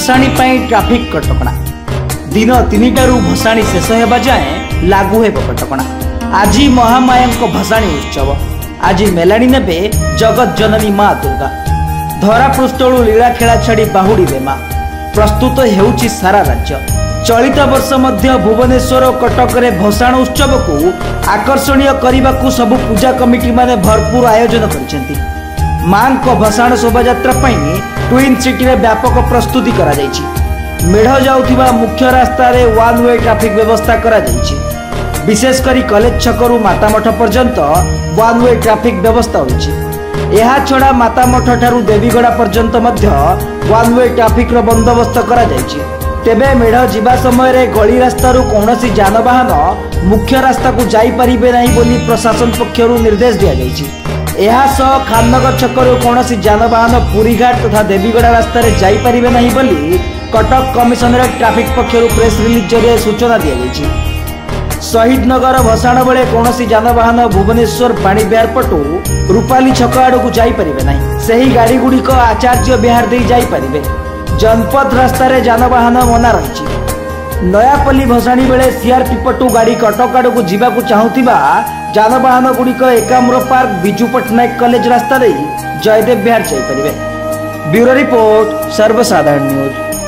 भसाणी traffic कटकणा दिन 3 भसाणी शेष होगा जाए लागू है कटकणा। आज महामाया भसाणी उत्सव आज मेलाणी नेबे जगत जननी माँ दुर्गा। धरापृष्ठू लीला खेला छाड़ी बाहुड़े माँ प्रस्तुत तो हेउची सारा राज्य। चलित वर्ष मध्य भुवनेश्वर और कटक रे भसाण उत्सव को आकर्षणीय करने को सबु पूजा कमिटी माने भरपूर आयोजन करछंती। मान को भसाण शोभायात्रा ट्विन सिटी रे व्यापक प्रस्तुति करा जायछि। मेढ जाउथिबा मुख्य रास्ता रे वन वे ट्रैफिक व्यवस्था करा जायछि। विशेष करी कॉलेज छकरू मातामठ पर्यंत वन वे ट्रैफिक व्यवस्था होइछि। एहा छड़ा मातामठ ठारू देवीगड़ा पर्यंत मध्य वन वे ट्रैफिक रो बंदोबस्त करा जायछि। तेबे मेढ जीवा समय रे गली रास्तारू कौनसी जानवाहन मुख्य रास्ता को जाई परिबे नाही बोली प्रशासन पक्षरू निर्देश दिया जायछि। एहा सह खाननगर छकरू कौनसी जानवाहन पुरी घाट तथा देवीगड़ा रास्ता रे जाई परिबे नाही बोली कटक कमिशनरेट ट्रैफिक पक्षरू प्रेस रिलीज जरिए सूचना दिया जायछि। शहीद नगर भसाण बेले कौनसी जानवाहन भुवनेश्वर पाणीबिहार पटू रूपाली छक आड़ को जाई परिबे नाही। सही गाड़ी गुड़िक आचार्य विहार देई जाई परिबे। जनपद रास्ता रे जानवाहन मना रही। नयापल्ली भसाणी बेले सीआरपी पटू गाड़ी कटक आड़ को जावाक चाहूथिबा जानवाहन गुड़िक एकाम्र पार्क बिजू पटनायक कॉलेज रास्ता दे जयदेव विहार जाई परिबे। ब्यूरो रिपोर्ट सर्वसाधारण न्यूज।